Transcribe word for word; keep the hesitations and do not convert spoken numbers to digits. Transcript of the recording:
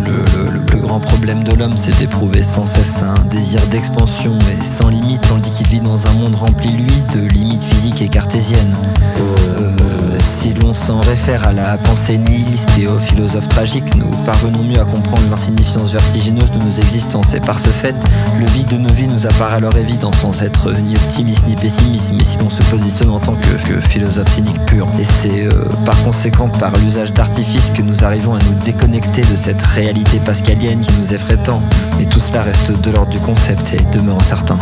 le, le plus grand problème de l'homme, c'est d'éprouver sans cesse un désir d'expansion et sans limite, tandis qu'il vit dans un monde rempli, lui, de limites physiques et cartésiennes. Euh, si l'on s'en réfère à la pensée nihiliste et aux philosophes tragiques, nous parvenons mieux à comprendre l'insignifiance vertigineuse de nos existences, et par ce fait, le vide de nos vies nous apparaît alors évident, sans être ni optimiste ni pessimiste, mais si l'on se positionne en tant que, que philosophe cynique pur. Et c'est euh, par conséquent par l'usage d'artifices que nous arrivons à nous déconnecter de cette réalité pascalienne qui nous effraie tant, et tout cela reste de l'ordre du concept et demeure incertain.